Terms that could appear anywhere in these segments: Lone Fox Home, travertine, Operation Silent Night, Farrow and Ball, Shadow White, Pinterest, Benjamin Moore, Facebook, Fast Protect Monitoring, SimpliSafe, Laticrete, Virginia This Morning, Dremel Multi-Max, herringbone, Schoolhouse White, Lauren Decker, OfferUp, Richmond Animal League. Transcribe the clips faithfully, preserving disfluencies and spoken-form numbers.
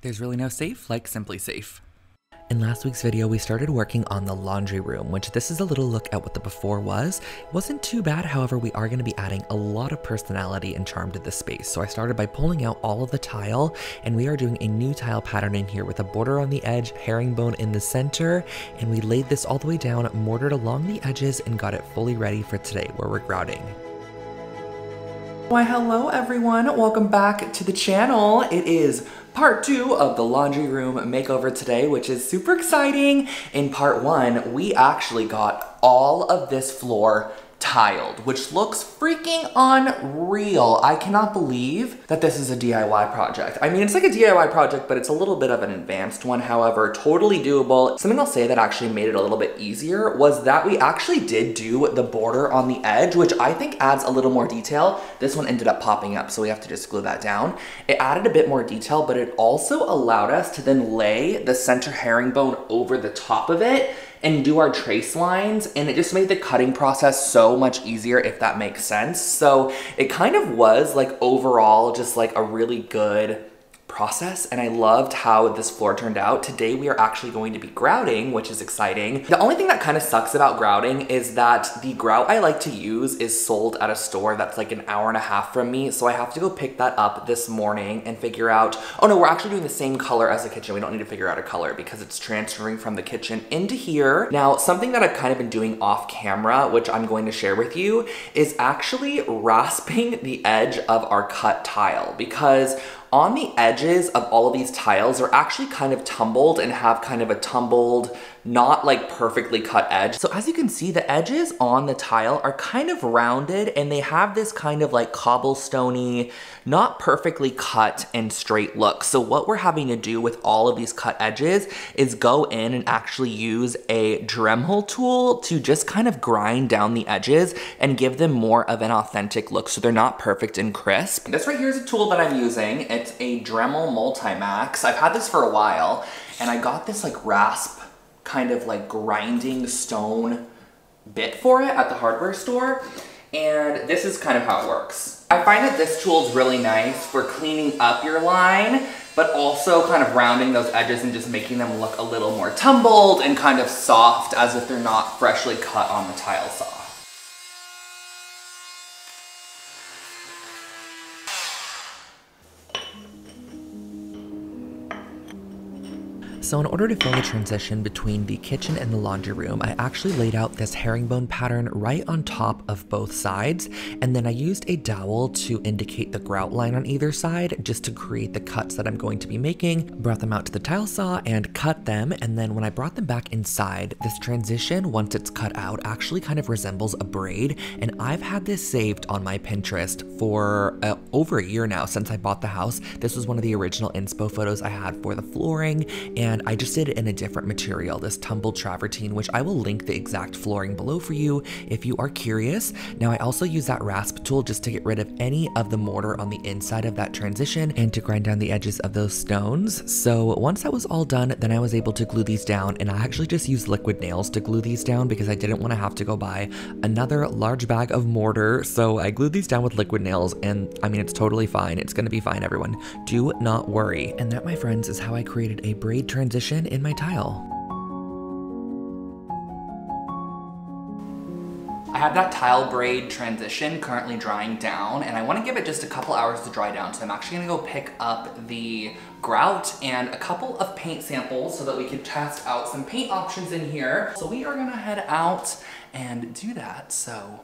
There's really no safe like SimpliSafe. In last week's video, we started working on the laundry room, which this is a little look at what the before was. It wasn't too bad, however, we are going to be adding a lot of personality and charm to this space. So I started by pulling out all of the tile, and we are doing a new tile pattern in here with a border on the edge, herringbone in the center, and we laid this all the way down, mortared along the edges, and got it fully ready for today, where we're grouting. Why hello everyone, welcome back to the channel. It is part two of the laundry room makeover today, which is super exciting. In part one, we actually got all of this floor tiled, which looks freaking unreal. I cannot believe that this is a D I Y project. I mean, it's like a D I Y project, but it's a little bit of an advanced one, however, totally doable. Something I'll say that actually made it a little bit easier was that we actually did do the border on the edge, which I think adds a little more detail. This one ended up popping up, so we have to just glue that down. It added a bit more detail, but it also allowed us to then lay the center herringbone over the top of it and do our trace lines, and it just made the cutting process so much easier, if that makes sense. So it kind of was like overall just like a really good process, and I loved how this floor turned out. Today we are actually going to be grouting, which is exciting. The only thing that kind of sucks about grouting is that the grout I like to use is sold at a store that's like an hour and a half from me, so I have to go pick that up this morning and figure out, oh no, we're actually doing the same color as the kitchen. We don't need to figure out a color because it's transferring from the kitchen into here. Now, something that I've kind of been doing off camera, which I'm going to share with you, is actually rasping the edge of our cut tile, because on the edges of all of these tiles are actually kind of tumbled and have kind of a tumbled, not like perfectly cut edge. So as you can see, the edges on the tile are kind of rounded and they have this kind of like cobblestone-y, not perfectly cut and straight look. So what we're having to do with all of these cut edges is go in and actually use a Dremel tool to just kind of grind down the edges and give them more of an authentic look so they're not perfect and crisp. This right here is a tool that I'm using. It's a Dremel Multi-Max. I've had this for a while, and I got this like rasp kind of like grinding stone bit for it at the hardware store, and this is kind of how it works. I find that this tool is really nice for cleaning up your line, but also kind of rounding those edges and just making them look a little more tumbled and kind of soft, as if they're not freshly cut on the tile saw. So in order to fill the transition between the kitchen and the laundry room, I actually laid out this herringbone pattern right on top of both sides, and then I used a dowel to indicate the grout line on either side just to create the cuts that I'm going to be making. Brought them out to the tile saw and cut them, and then when I brought them back inside, this transition, once it's cut out, actually kind of resembles a braid, and I've had this saved on my Pinterest for uh, over a year now since I bought the house. This was one of the original inspo photos I had for the flooring, and I just did it in a different material, this tumbled travertine, which I will link the exact flooring below for you if you are curious. Now I also use that rasp tool just to get rid of any of the mortar on the inside of that transition and to grind down the edges of those stones. So once that was all done, then I was able to glue these down, and I actually just used liquid nails to glue these down because I didn't want to have to go buy another large bag of mortar. So I glued these down with liquid nails, and I mean, it's totally fine. It's going to be fine, everyone. Do not worry. And that, my friends, is how I created a braid transition Transition in my tile. I have that tile braid transition currently drying down, and I want to give it just a couple hours to dry down, so I'm actually going to go pick up the grout and a couple of paint samples so that we can test out some paint options in here. So we are going to head out and do that, so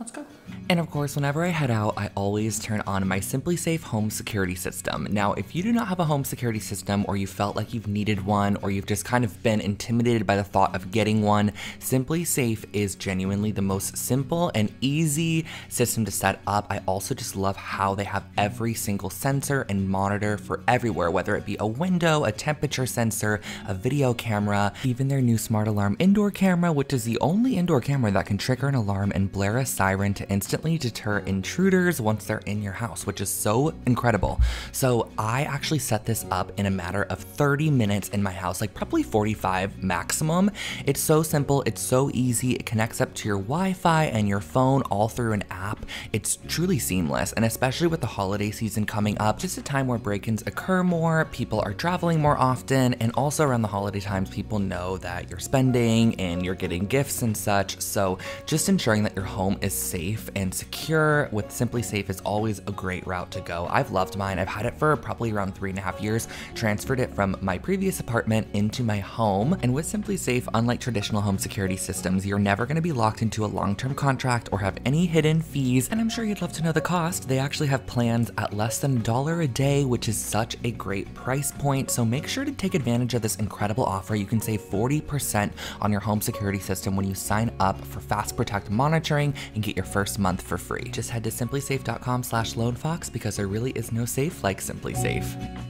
let's go. And of course, whenever I head out, I always turn on my SimpliSafe home security system. Now, if you do not have a home security system, or you felt like you've needed one, or you've just kind of been intimidated by the thought of getting one, SimpliSafe is genuinely the most simple and easy system to set up. I also just love how they have every single sensor and monitor for everywhere, whether it be a window, a temperature sensor, a video camera, even their new smart alarm indoor camera, which is the only indoor camera that can trigger an alarm and blare a siren siren to instantly deter intruders once they're in your house, which is so incredible. So I actually set this up in a matter of thirty minutes in my house, like probably forty-five maximum. It's so simple, it's so easy. It connects up to your Wi-Fi and your phone all through an app. It's truly seamless, and especially with the holiday season coming up, just a time where break-ins occur more, people are traveling more often, and also around the holiday times, people know that you're spending and you're getting gifts and such. So just ensuring that your home is safe and secure with SimpliSafe is always a great route to go. I've loved mine. I've had it for probably around three and a half years, transferred it from my previous apartment into my home. And with SimpliSafe, unlike traditional home security systems, you're never going to be locked into a long-term contract or have any hidden fees. And I'm sure you'd love to know the cost. They actually have plans at less than a dollar a day, which is such a great price point. So make sure to take advantage of this incredible offer. You can save forty percent on your home security system when you sign up for Fast Protect Monitoring and get your first month for free. Just head to simplisafe dot com slash loan fox because there really is no safe like SimpliSafe.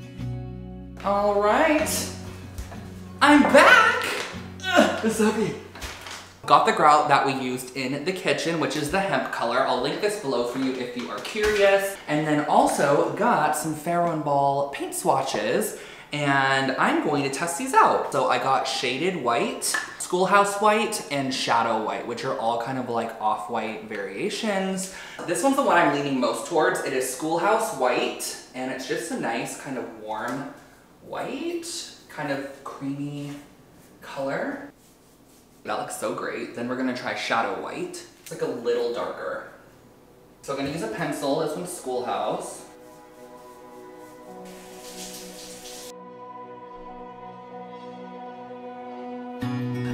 All right, I'm back. Ugh, it's okay. Got the grout that we used in the kitchen, which is the hemp color. I'll link this below for you if you are curious. And then also got some Farrow and Ball paint swatches, and I'm going to test these out. So I got Shaded White, Schoolhouse White, and Shadow White, which are all kind of like off-white variations. This one's the one I'm leaning most towards. It is Schoolhouse White, and it's just a nice kind of warm white, kind of creamy color. That looks so great. Then we're gonna try Shadow White. It's like a little darker. So I'm gonna use a pencil. This one's Schoolhouse.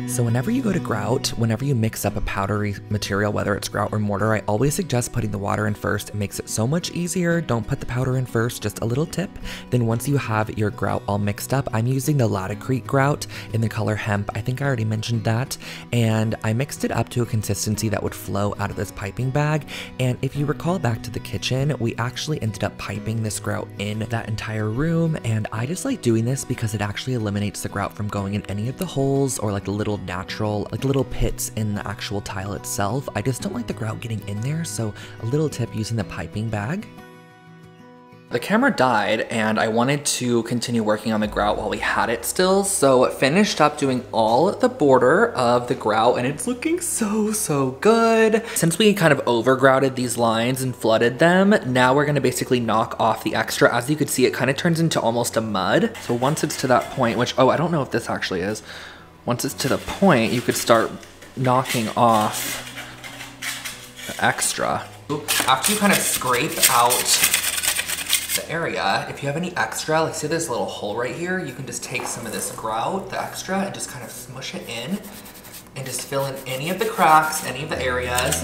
So whenever you go to grout, whenever you mix up a powdery material, whether it's grout or mortar, I always suggest putting the water in first. It makes it so much easier. Don't put the powder in first, just a little tip. Then once you have your grout all mixed up, I'm using the Laticrete grout in the color hemp. I think I already mentioned that. And I mixed it up to a consistency that would flow out of this piping bag. And if you recall back to the kitchen, we actually ended up piping this grout in that entire room. And I just like doing this because it actually eliminates the grout from going in any of the holes or like little natural like little pits in the actual tile itself. I just don't like the grout getting in there, so a little tip using the piping bag. The camera died and I wanted to continue working on the grout while we had it still, so finished up doing all the border of the grout and it's looking so, so good. Since we kind of overgrouted these lines and flooded them, now we're gonna basically knock off the extra. As you could see, it kind of turns into almost a mud. So once it's to that point, which, oh, I don't know if this actually is. Once it's to the point, you could start knocking off the extra. After you kind of scrape out the area, if you have any extra, like say there's a little hole right here, you can just take some of this grout, the extra, and just kind of smush it in and just fill in any of the cracks, any of the areas.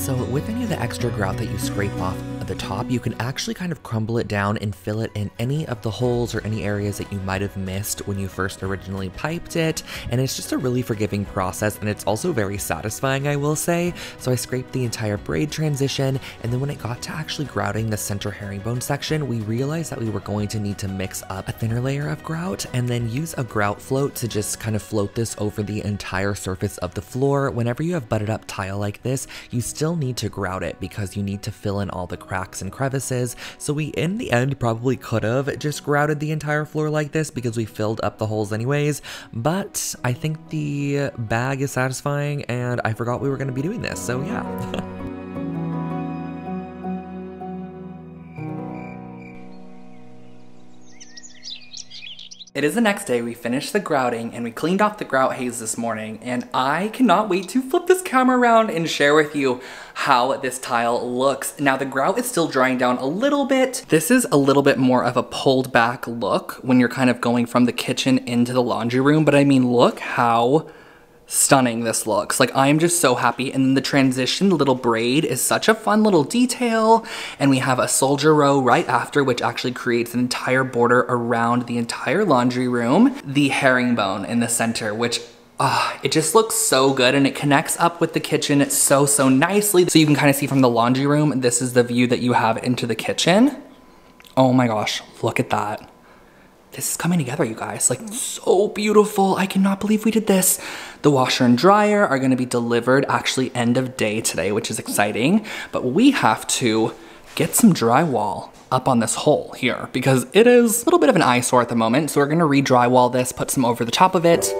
So with any of the extra grout that you scrape off at the top, you can actually kind of crumble it down and fill it in any of the holes or any areas that you might have missed when you first originally piped it. And it's just a really forgiving process, and it's also very satisfying, I will say. So I scraped the entire braid transition, and then when it got to actually grouting the center herringbone section, we realized that we were going to need to mix up a thinner layer of grout and then use a grout float to just kind of float this over the entire surface of the floor. Whenever you have butted up tile like this, you still need to grout it because you need to fill in all the cracks and crevices. So we in the end probably could have just grouted the entire floor like this because we filled up the holes anyways, but I think the bag is satisfying and I forgot we were going to be doing this, so yeah. It is the next day. We finished the grouting and we cleaned off the grout haze this morning, and I cannot wait to flip this camera around and share with you how this tile looks. Now the grout is still drying down a little bit. This is a little bit more of a pulled back look when you're kind of going from the kitchen into the laundry room, but I mean, look how stunning this looks. Like, I'm just so happy. And then the transition, the little braid is such a fun little detail. And we have a soldier row right after, which actually creates an entire border around the entire laundry room. The herringbone in the center, which oh, it just looks so good, and it connects up with the kitchen so, so nicely. So you can kind of see from the laundry room, this is the view that you have into the kitchen. Oh my gosh, look at that. this is coming together, you guys. Like, so beautiful. I cannot believe we did this. The washer and dryer are gonna be delivered actually end of day today, which is exciting. But we have to get some drywall up on this hole here because it is a little bit of an eyesore at the moment. So we're gonna re-drywall this, put some over the top of it.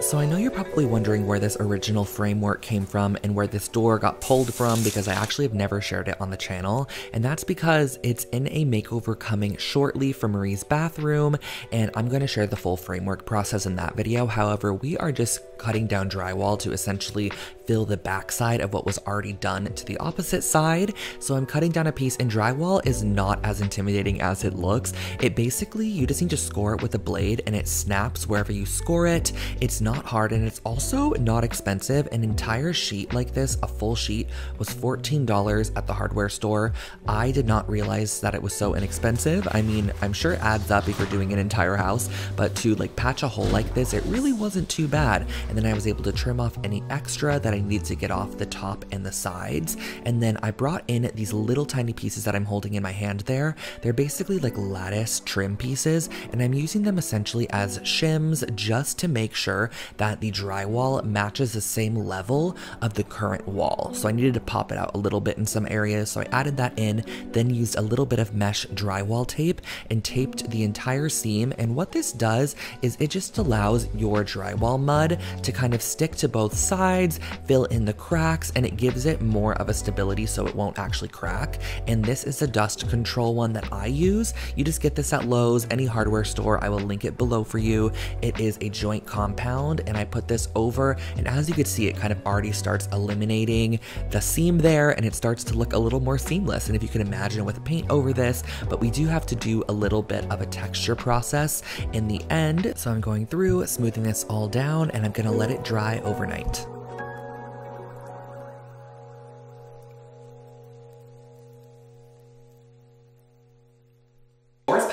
So I know you're probably wondering where this original framework came from and where this door got pulled from, because I actually have never shared it on the channel, and that's because it's in a makeover coming shortly for Marie's bathroom, and I'm going to share the full framework process in that video. However, we are just cutting down drywall to essentially fill the backside of what was already done to the opposite side. So I'm cutting down a piece, and drywall is not as intimidating as it looks. It basically, you just need to score it with a blade and it snaps wherever you score it. It's not Not hard, and it's also not expensive. An entire sheet like this, a full sheet, was fourteen dollars at the hardware store. I did not realize that it was so inexpensive. I mean, I'm sure it adds up if you're doing an entire house, but to like patch a hole like this, it really wasn't too bad. And then I was able to trim off any extra that I needed to get off the top and the sides. And then I brought in these little tiny pieces that I'm holding in my hand there. They're basically like lattice trim pieces, and I'm using them essentially as shims just to make sure that the drywall matches the same level of the current wall. So I needed to pop it out a little bit in some areas, so I added that in, then used a little bit of mesh drywall tape and taped the entire seam. And what this does is it just allows your drywall mud to kind of stick to both sides, fill in the cracks, and it gives it more of a stability so it won't actually crack. And this is the dust control one that I use. You just get this at Lowe's, any hardware store. I will link it below for you. It is a joint compound, and I put this over, and as you can see, it kind of already starts eliminating the seam there, and it starts to look a little more seamless. And if you can imagine with paint over this, but we do have to do a little bit of a texture process in the end. So I'm going through, smoothing this all down, and I'm gonna let it dry overnight.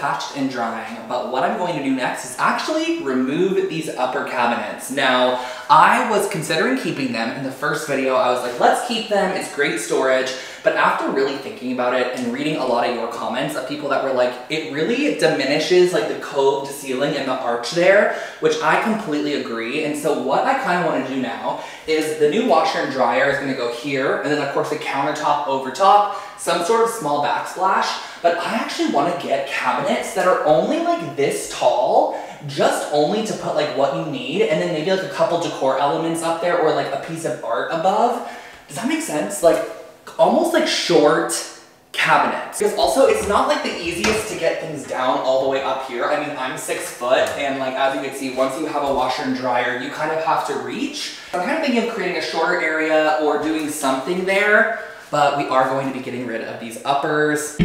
Patched and drying, but what I'm going to do next is actually remove these upper cabinets. Now, I was considering keeping them in the first video. I was like, let's keep them, it's great storage. But after really thinking about it and reading a lot of your comments of people that were like, it really diminishes like the cove to ceiling and the arch there, which I completely agree. And so what I kind of want to do now is the new washer and dryer is going to go here. And then of course the countertop over top, some sort of small backsplash. But I actually want to get cabinets that are only like this tall, just only to put like what you need. And then maybe like a couple decor elements up there or like a piece of art above. Does that make sense? Like, almost like short cabinets. Because also it's not like the easiest to get things down all the way up here. I mean, I'm six foot and like, as you can see, once you have a washer and dryer, you kind of have to reach. I'm kind of thinking of creating a shorter area or doing something there, but we are going to be getting rid of these uppers.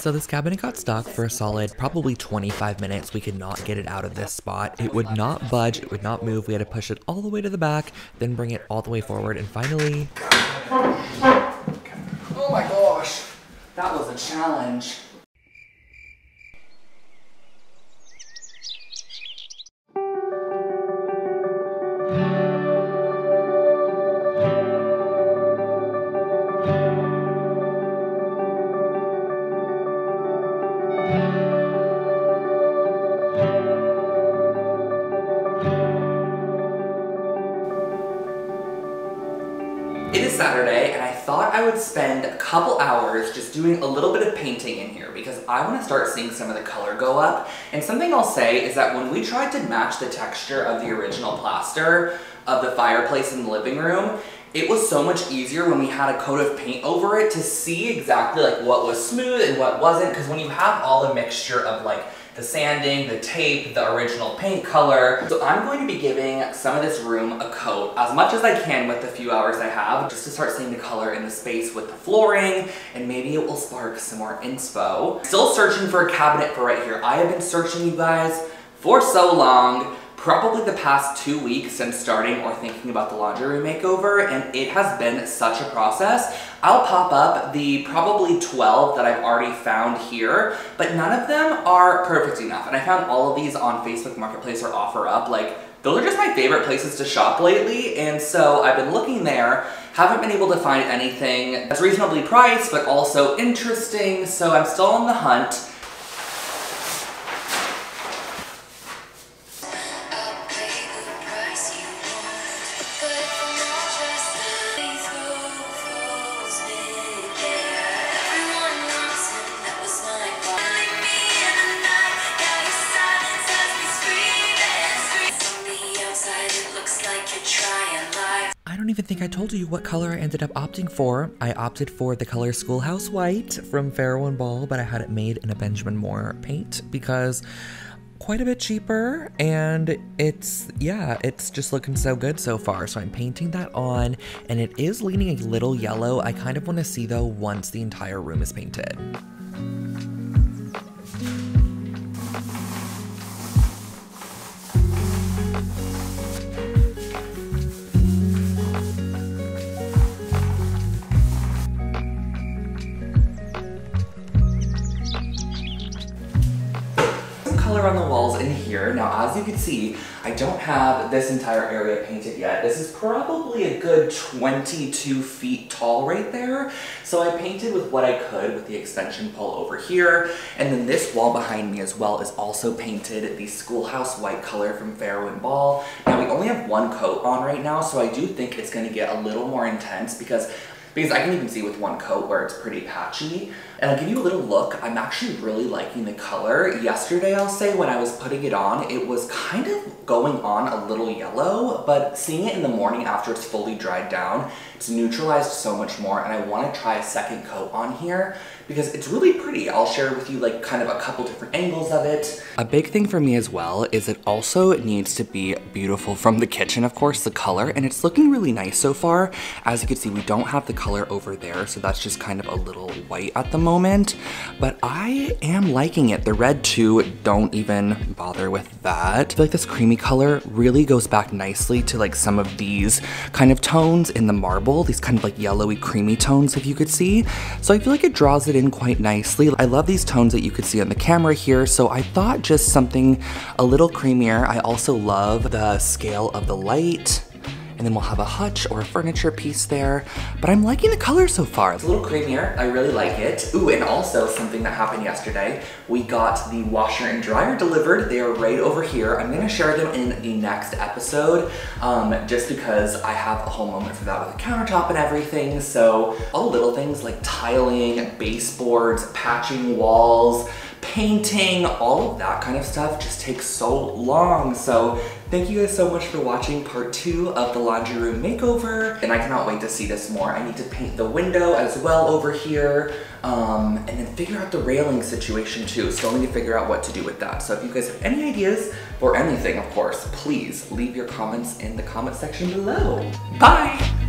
So this cabinet got stuck for a solid probably twenty-five minutes. We could not get it out of this spot. It would not budge, it would not move. We had to push it all the way to the back, then bring it all the way forward, and finally... Oh my gosh, that was a challenge. Saturday, and I thought I would spend a couple hours just doing a little bit of painting in here because I want to start seeing some of the color go up. And something I'll say is that when we tried to match the texture of the original plaster of the fireplace in the living room, it was so much easier when we had a coat of paint over it to see exactly like what was smooth and what wasn't, because when you have all the mixture of like the sanding, the tape, the original paint color. So I'm going to be giving some of this room a coat as much as I can with the few hours I have, just to start seeing the color in the space with the flooring, and maybe it will spark some more inspo. Still searching for a cabinet for right here. I have been searching, you guys, for so long. Probably the past two weeks since starting or thinking about the laundry room makeover, and it has been such a process. I'll pop up the probably twelve that I've already found here, but none of them are perfect enough. And I found all of these on Facebook Marketplace or OfferUp. Like, those are just my favorite places to shop lately, and so I've been looking there, haven't been able to find anything that's reasonably priced, but also interesting, so I'm still on the hunt. Even think I told you what color I ended up opting for. I opted for the color Schoolhouse White from Farrow and Ball, but I had it made in a Benjamin Moore paint because quite a bit cheaper, and it's, yeah, it's just looking so good so far. So I'm painting that on, and it is leaning a little yellow. I kind of want to see though once the entire room is painted. On the walls in here. Now, as you can see, I don't have this entire area painted yet. This is probably a good twenty-two feet tall right there. So I painted with what I could with the extension pole over here. And then this wall behind me as well is also painted the Schoolhouse White color from Farrow and Ball. Now, we only have one coat on right now, so I do think it's going to get a little more intense because Because I can even see with one coat where it's pretty patchy. And I'll give you a little look. I'm actually really liking the color. Yesterday, I'll say, when I was putting it on, it was kind of going on a little yellow, but seeing it in the morning after it's fully dried down, it's neutralized so much more, and I want to try a second coat on here because it's really pretty. I'll share with you like kind of a couple different angles of it. A big thing for me as well is it also needs to be beautiful from the kitchen, of course, the color, and it's looking really nice so far. As you can see, we don't have the color over there, so that's just kind of a little white at the moment, but I am liking it. The red too, don't even bother with that. I feel like this creamy color really goes back nicely to like some of these kind of tones in the marble, these kind of like yellowy creamy tones, if you could see. So I feel like it draws it in quite nicely. I love these tones that you could see on the camera here, so I thought just something a little creamier. I also love the scale of the light, and then we'll have a hutch or a furniture piece there, but I'm liking the color so far. It's a little creamier, I really like it. Ooh, and also something that happened yesterday, we got the washer and dryer delivered. They are right over here. I'm gonna share them in the next episode, um, just because I have a whole moment for that with the countertop and everything. So all little things like tiling, baseboards, patching walls, painting, all of that kind of stuff just takes so long. So thank you guys so much for watching part two of the laundry room makeover, and I cannot wait to see this more. I need to paint the window as well over here, um, and then figure out the railing situation too. Still need to figure out what to do with that. So if you guys have any ideas for anything, of course, please leave your comments in the comment section below. Bye!